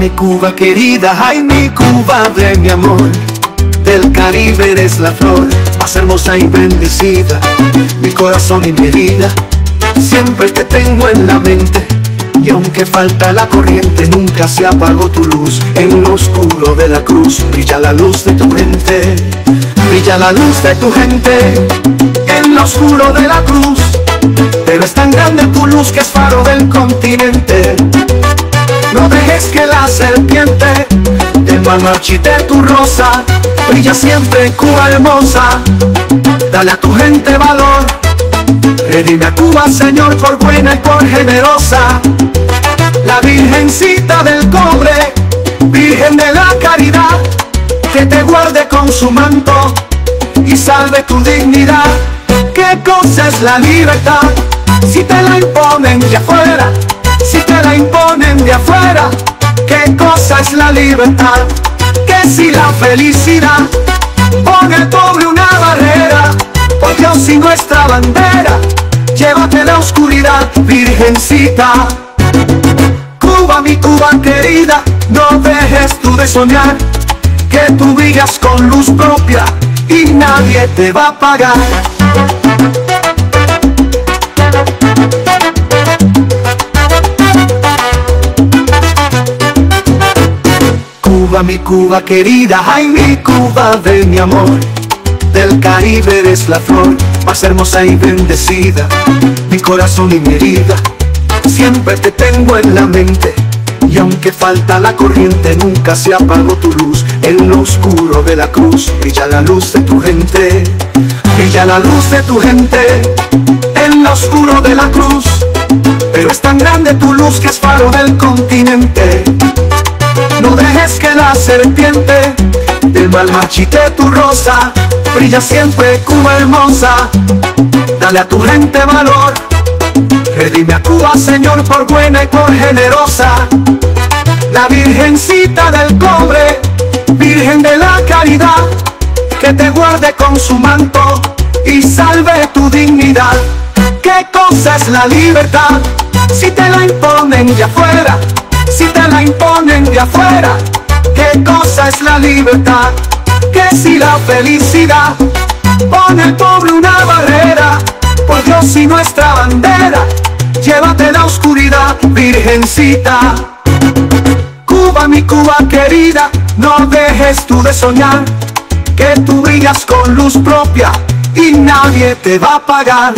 mi Cuba querida, ay mi Cuba de mi amor. Del Caribe eres la flor más hermosa y bendecida, mi corazón y mi herida. Siempre te tengo en la mente, y aunque falta la corriente, nunca se apagó tu luz. En lo oscuro de la cruz brilla la luz de tu gente, brilla la luz de tu gente. En lo oscuro de la cruz, pero es tan grande tu luz que es faro del continente. No dejes que la serpiente te marchite tu rosa, brilla siempre Cuba hermosa. Dale a tu gente valor, redime a Cuba, Señor, por buena y por generosa. La Virgencita del Cobre, Virgen de la Caridad, que te guarde con su manto y salve tu dignidad. ¿Qué cosa es la libertad si te la imponen de afuera? Si te la imponen de afuera, ¿qué cosa es la libertad? Que si la felicidad pone al pobre una barrera, por Dios y nuestra bandera, llévate la oscuridad, Virgencita. Cuba, mi Cuba querida, no dejes tú de soñar, que tú brillas con luz propia y nadie te va a pagar. Cuba, mi Cuba querida, ay mi Cuba de mi amor. Del Caribe eres la flor más hermosa y bendecida, mi corazón y mi herida. Siempre te tengo en la mente, y aunque falta la corriente, nunca se apagó tu luz. En lo oscuro de la cruz brilla la luz de tu gente, brilla la luz de tu gente. En lo oscuro de la cruz, pero es tan grande tu luz que es faro del continente. No dejes que la serpiente del mal marchite tu rosa, brilla siempre Cuba hermosa. Dale a tu gente valor, redime a Cuba, Señor, por buena y por generosa. La Virgencita del Cobre, Virgen de la Caridad, que te guarde con su manto y salve tu dignidad. ¿Qué cosa es la libertad si te la imponen de afuera? Si te la imponen de afuera, ¿qué cosa es la libertad? Que si la felicidad pone al pobre una barrera, por Dios y nuestra bandera, llévate la oscuridad, Virgencita. Cuba, mi Cuba querida, no dejes tú de soñar, que tú brillas con luz propia y nadie te va a pagar.